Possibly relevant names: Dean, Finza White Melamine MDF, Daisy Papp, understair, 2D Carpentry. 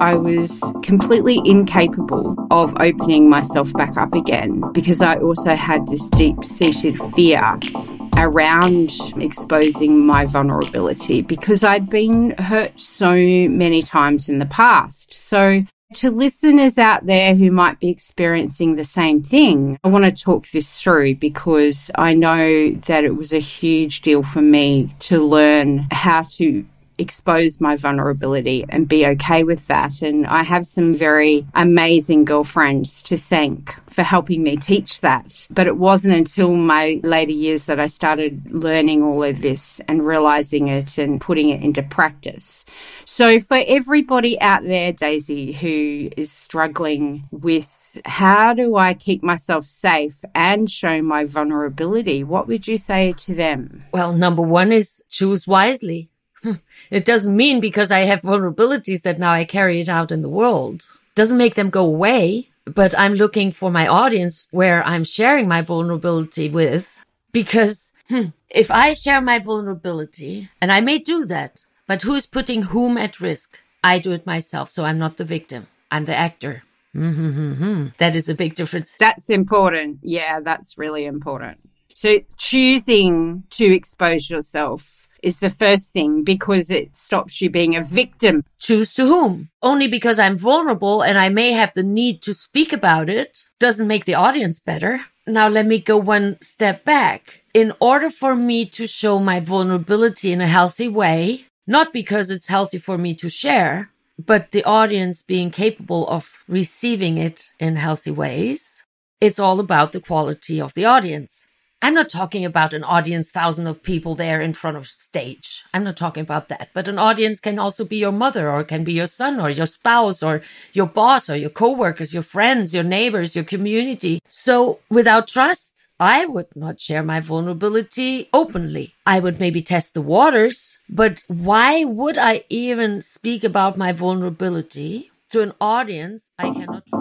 I was completely incapable of opening myself back up again because I also had this deep-seated fear around exposing my vulnerability because I'd been hurt so many times in the past. So to listeners out there who might be experiencing the same thing, I want to talk this through because I know that it was a huge deal for me to learn how to expose my vulnerability and be okay with that. And I have some very amazing girlfriends to thank for helping me teach that. But it wasn't until my later years that I started learning all of this and realizing it and putting it into practice. So for everybody out there, Daisy, who is struggling with how do I keep myself safe and show my vulnerability, what would you say to them? Well, number one is choose wisely. It doesn't mean because I have vulnerabilities that now I carry it out in the world. It doesn't make them go away, but I'm looking for my audience where I'm sharing my vulnerability with. Because if I share my vulnerability, and I may do that, but who's putting whom at risk? I do it myself, so I'm not the victim. I'm the actor. That is a big difference. That's important. Yeah, that's really important. So choosing to expose yourself is the first thing because it stops you being a victim. Choose to whom? Only because I'm vulnerable and I may have the need to speak about it doesn't make the audience better. Now let me go one step back. In order for me to show my vulnerability in a healthy way, not because it's healthy for me to share, but the audience being capable of receiving it in healthy ways, it's all about the quality of the audience. I'm not talking about an audience, thousands of people there in front of stage. I'm not talking about that. But an audience can also be your mother or can be your son or your spouse or your boss or your coworkers, your friends, your neighbors, your community. So without trust, I would not share my vulnerability openly. I would maybe test the waters. But why would I even speak about my vulnerability to an audience I cannot trust?